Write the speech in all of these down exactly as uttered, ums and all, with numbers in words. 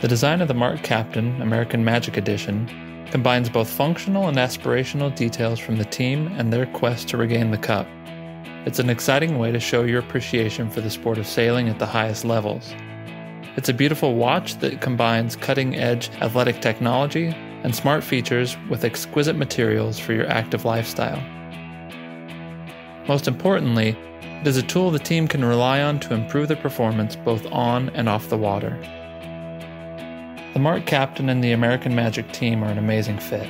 The design of the MARQ Captain American Magic Edition combines both functional and aspirational details from the team and their quest to regain the cup. It's an exciting way to show your appreciation for the sport of sailing at the highest levels. It's a beautiful watch that combines cutting-edge athletic technology and smart features with exquisite materials for your active lifestyle. Most importantly, it is a tool the team can rely on to improve their performance both on and off the water. The MARQ Captain and the American Magic team are an amazing fit.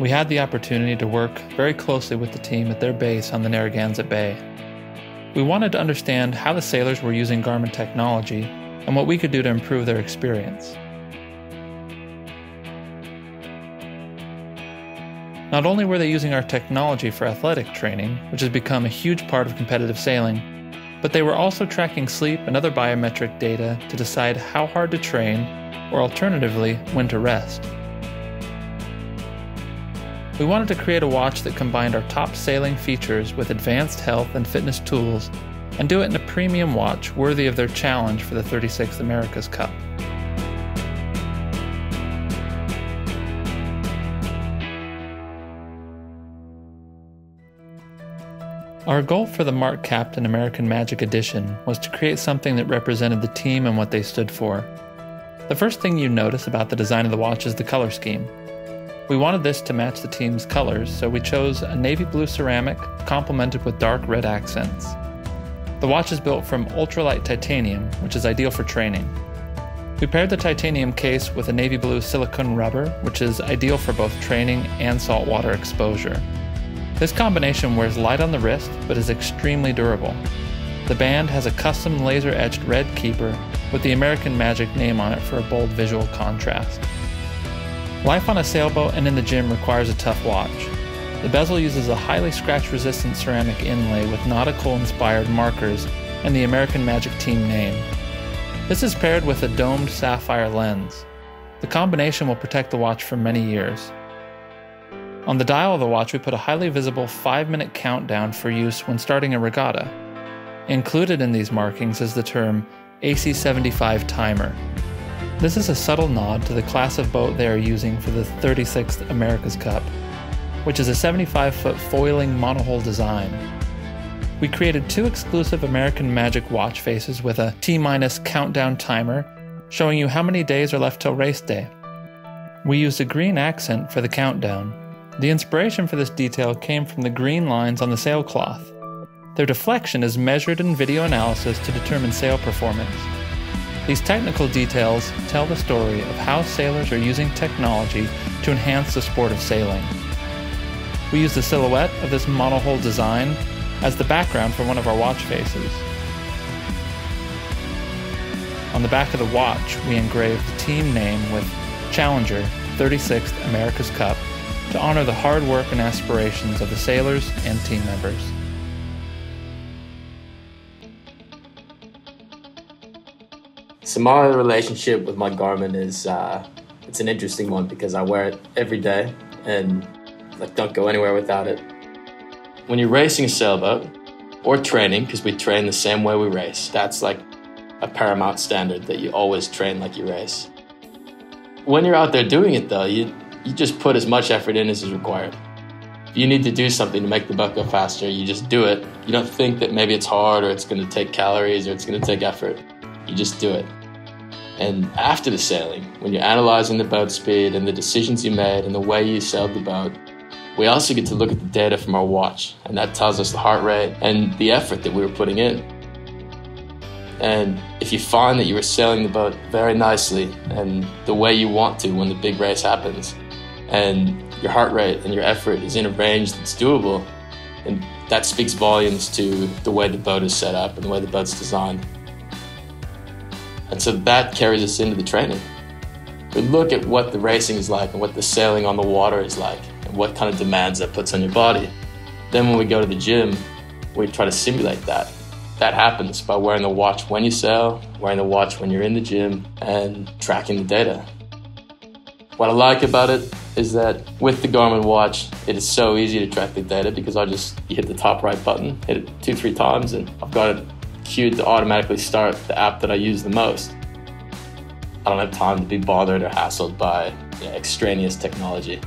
We had the opportunity to work very closely with the team at their base on the Narragansett Bay. We wanted to understand how the sailors were using Garmin technology and what we could do to improve their experience. Not only were they using our technology for athletic training, which has become a huge part of competitive sailing, but they were also tracking sleep and other biometric data to decide how hard to train, or alternatively, when to rest. We wanted to create a watch that combined our top sailing features with advanced health and fitness tools, and do it in a premium watch worthy of their challenge for the thirty-sixth America's Cup. Our goal for the MARQ Captain American Magic Edition was to create something that represented the team and what they stood for. The first thing you notice about the design of the watch is the color scheme. We wanted this to match the team's colors, so we chose a navy blue ceramic complemented with dark red accents. The watch is built from ultralight titanium, which is ideal for training. We paired the titanium case with a navy blue silicone rubber, which is ideal for both training and saltwater exposure. This combination wears light on the wrist, but is extremely durable. The band has a custom laser-etched red keeper with the American Magic name on it for a bold visual contrast. Life on a sailboat and in the gym requires a tough watch. The bezel uses a highly scratch-resistant ceramic inlay with nautical-inspired markers and the American Magic team name. This is paired with a domed sapphire lens. The combination will protect the watch for many years. On the dial of the watch, we put a highly visible five minute countdown for use when starting a regatta. Included in these markings is the term A C seventy-five timer. This is a subtle nod to the class of boat they are using for the thirty-sixth America's Cup, which is a seventy-five foot foiling monohull design. We created two exclusive American Magic watch faces with a T minus countdown timer, showing you how many days are left till race day. We used a green accent for the countdown. The inspiration for this detail came from the green lines on the sailcloth. Their deflection is measured in video analysis to determine sail performance. These technical details tell the story of how sailors are using technology to enhance the sport of sailing. We use the silhouette of this monohull design as the background for one of our watch faces. On the back of the watch, we engraved the team name with Challenger thirty-sixth America's Cup, to honor the hard work and aspirations of the sailors and team members. So my relationship with my Garmin is, uh, it's an interesting one because I wear it every day and like don't go anywhere without it. When you're racing a sailboat or training, because we train the same way we race, that's like a paramount standard that you always train like you race. When you're out there doing it though, you You just put as much effort in as is required. If you need to do something to make the boat go faster, you just do it. You don't think that maybe it's hard or it's going to take calories or it's going to take effort. You just do it. And after the sailing, when you're analyzing the boat speed and the decisions you made and the way you sailed the boat, we also get to look at the data from our watch, and that tells us the heart rate and the effort that we were putting in. And if you find that you were sailing the boat very nicely and the way you want to when the big race happens, and your heart rate and your effort is in a range that's doable, and that speaks volumes to the way the boat is set up and the way the boat's designed. And so that carries us into the training. We look at what the racing is like and what the sailing on the water is like and what kind of demands that puts on your body. Then when we go to the gym, we try to simulate that. That happens by wearing the watch when you sail, wearing the watch when you're in the gym, and tracking the data. What I like about it is that with the Garmin watch, it is so easy to track the data because I just you hit the top right button, hit it two, three times, and I've got it cued to automatically start the app that I use the most. I don't have time to be bothered or hassled by, you know, extraneous technology.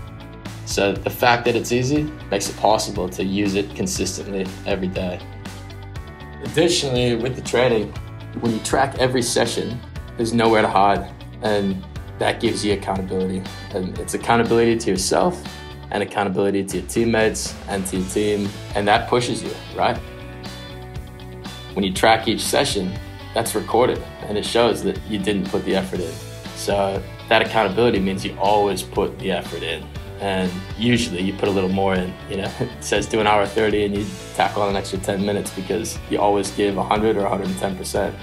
So the fact that it's easy makes it possible to use it consistently every day. Additionally, with the training, when you track every session, there's nowhere to hide, and that gives you accountability. And it's accountability to yourself and accountability to your teammates and to your team, and that pushes you, right? When you track each session, that's recorded, and it shows that you didn't put the effort in. So that accountability means you always put the effort in, and usually you put a little more in. You know, it says do an hour thirty and you tackle on an extra ten minutes because you always give one hundred or one hundred ten percent.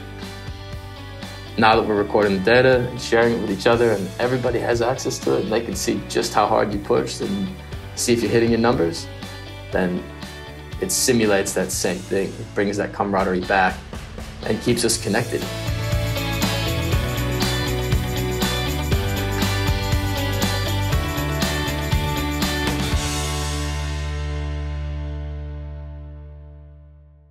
Now that we're recording the data and sharing it with each other, and everybody has access to it, and they can see just how hard you pushed and see if you're hitting your numbers, then it simulates that same thing. It brings that camaraderie back and keeps us connected.